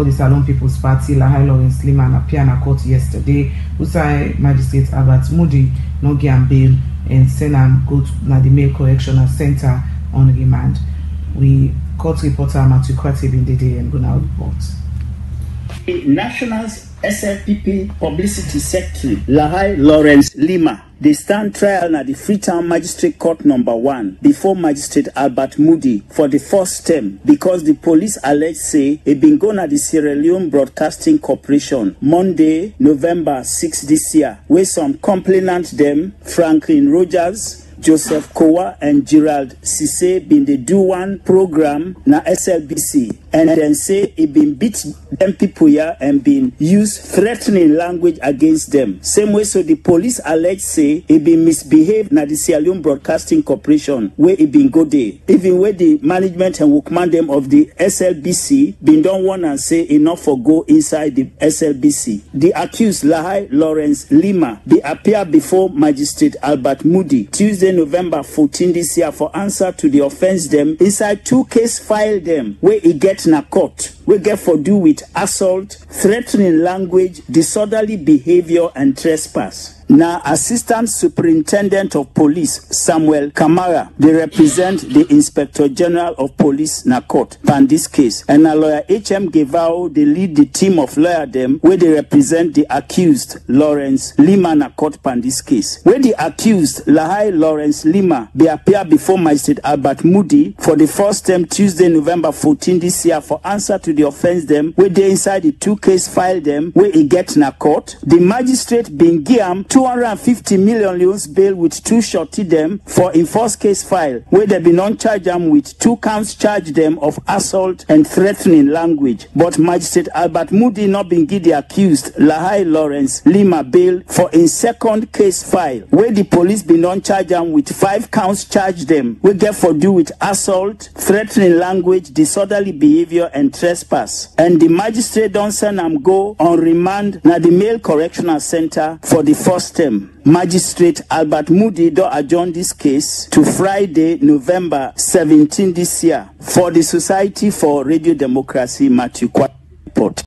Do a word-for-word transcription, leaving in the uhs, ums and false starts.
for the Salon People's Party, Lahai Lawrence Leema, and Apiana Court yesterday, Usai Magistrate Albert Moody, Nogi and Bail, and Senam go to the Mail Correctional Center on remand. We court reporter Matthew Kwartib in the day and going to report. The Nationals S L P P Publicity Secretary Lahai Lawrence Leema, they stand trial at the Freetown Magistrate Court number one before Magistrate Albert Moody for the first term because the police allege say it been gone at the Sierra Leone Broadcasting Corporation Monday, November sixth this year, where some complainant them, Franklin Rogers, Joseph Kowa and Gerald Sise been the do one program na S L B C, and then say it been beat them people here and been use threatening language against them. Same way, so the police allege say it been misbehaved na the Sierra Leone Broadcasting Corporation where it been go there. Even where the management and workman them of the S L B C been don't want and say enough for go inside the S L B C. The accused Lahai Lawrence Leema they appear before Magistrate Albert Moody Tuesday, November fourteenth this year for answer to the offense them inside two case file them where it gets na court. We get for do with assault, threatening language, disorderly behavior, and trespass. Now, Assistant Superintendent of Police Samuel Kamara, they represent the Inspector General of Police na court pan this case. And a lawyer H. M. Gevao, they lead the team of lawyer them where they represent the accused Lawrence Leema na court pan this case. Where the accused Lahai Lawrence Leema they appear before Magistrate Albert Moody for the first time Tuesday, November fourteenth this year for answer to the The offense them where they inside the two case file them where it gets na court. The magistrate been give them two hundred fifty million leones bail with two shorty them for in first case file where they been on charge them with two counts charge them of assault and threatening language. But Magistrate Albert Moody not been give the accused Lahai Lawrence Leema bail for in second case file where the police been on charge them with five counts charge them where get for do with assault, threatening language, disorderly behavior, and trespass. Pass. And the magistrate don't send am go on remand na the Mail Correctional Center for the first term. Magistrate Albert Moody do adjourn this case to Friday, November seventeenth this year. For the Society for Radio Democracy, Matthew Kwartib report.